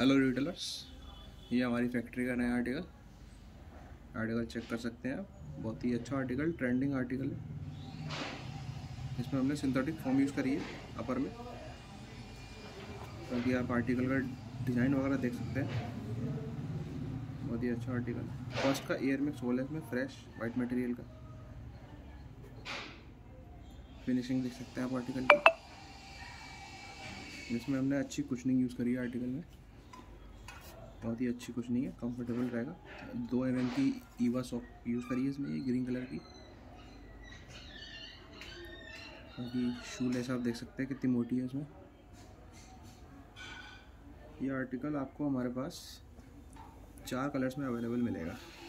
Hello retailers, ये हमारी factory का नया आर्टिकल चेक कर सकते हैं आप। बहुत ही अच्छा आर्टिकल, ट्रेंडिंग आर्टिकल है। इसमें हमने सिंथेटिक फॉर्म यूज़ करी है अपर में, ताकि आप आर्टिकल का डिज़ाइन वगैरह देख सकते हैं। बहुत ही अच्छा आर्टिकल। फर्स्ट का एयर मिक्स वॉलेस में फ्रेश वाइट मटेरियल का फिनिशिंग देख सकते हैं आप आर्टिकल की। इसमें हमने अच्छी कुशनिंग यूज़ करी है आर्टिकल में, बहुत ही अच्छी कुशनिंग है, कंफर्टेबल रहेगा। 2 mm की ईवा सॉक यूज़ करी है इसमें, ये ग्रीन कलर की। बाकी शू लेस आप देख सकते हैं कितनी मोटी है इसमें। ये आर्टिकल आपको हमारे पास 4 कलर्स में अवेलेबल मिलेगा।